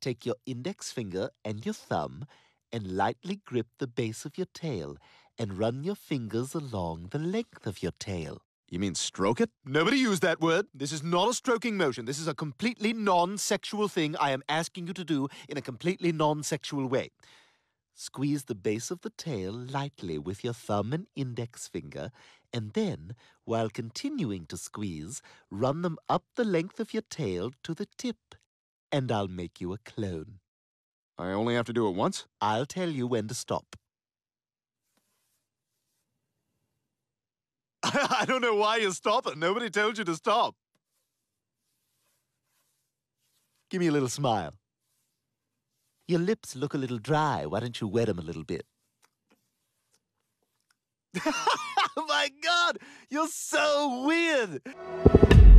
Take your index finger and your thumb and lightly grip the base of your tail and run your fingers along the length of your tail. You mean stroke it? Nobody use that word. This is not a stroking motion. This is a completely non-sexual thing I am asking you to do in a completely non-sexual way. Squeeze the base of the tail lightly with your thumb and index finger, and then, while continuing to squeeze, run them up the length of your tail to the tip, and I'll make you a clone. I only have to do it once? I'll tell you when to stop. I don't know why you're stopping. Nobody told you to stop. Give me a little smile. Your lips look a little dry. Why don't you wet them a little bit? Oh my God! You're so weird!